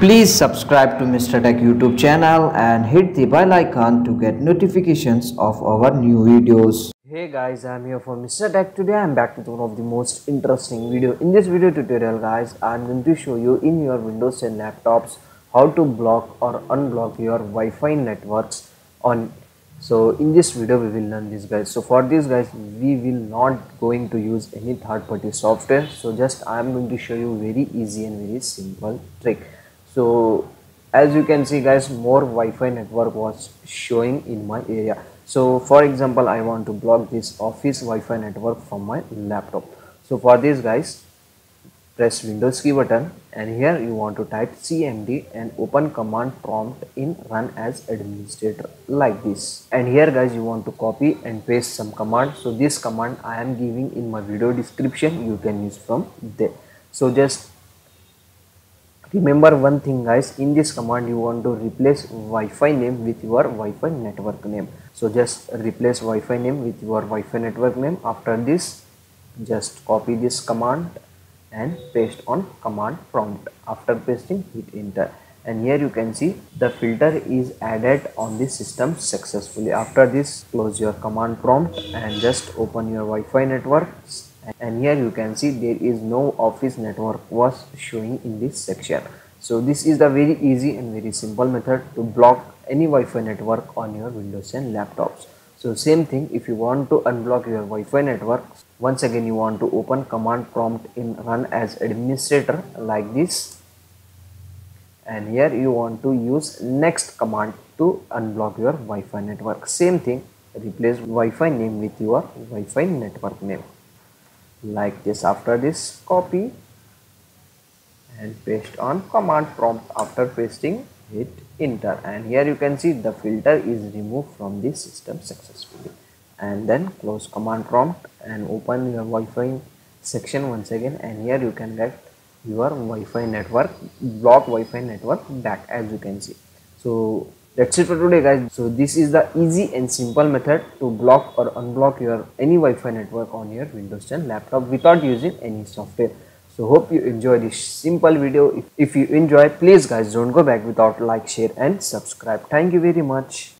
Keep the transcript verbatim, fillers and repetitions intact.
Please subscribe to Mister Tech YouTube channel and hit the bell icon to get notifications of our new videos. Hey guys, I'm here for Mister Tech. Today I'm back with one of the most interesting video. In this video tutorial guys, I'm going to show you in your Windows ten laptops how to block or unblock your Wi-Fi networks on. So in this video we will learn this guys. So for this guys, we will not going to use any third party software. So just I'm going to show you very easy and very simple trick. So as you can see guys, more Wi-Fi network was showing in my area. So for example, I want to block this office Wi-Fi network from my laptop. So for this guys, press Windows key button and here you want to type C M D and open command prompt in run as administrator like this. And here guys, you want to copy and paste some command. So this command I am giving in my video description, you can use from there. So just remember one thing guys, in this command you want to replace Wi-Fi name with your Wi-Fi network name. So just replace Wi-Fi name with your Wi-Fi network name. After this, just copy this command and paste on command prompt. After pasting, hit enter. And here you can see the filter is added on the system successfully. After this, close your command prompt and just open your Wi-Fi network. And here you can see there is no office network was showing in this section. So this is the very easy and very simple method to block any Wi-Fi network on your Windows ten laptops. So same thing, if you want to unblock your Wi-Fi network, once again you want to open command prompt in run as administrator like this. And here you want to use next command to unblock your Wi-Fi network. Same thing, replace Wi-Fi name with your Wi-Fi network name. Like this. After this, copy and paste on command prompt. After pasting, hit enter. And here you can see the filter is removed from the system successfully. And then close command prompt and open your Wi-Fi section once again. And here you can get your Wi-Fi network, block Wi-Fi network back, as you can see. So that's it for today guys. So this is the easy and simple method to block or unblock your any Wi-Fi network on your Windows ten laptop without using any software. So hope you enjoy this simple video. If, if you enjoy, please guys don't go back without like, share and subscribe. Thank you very much.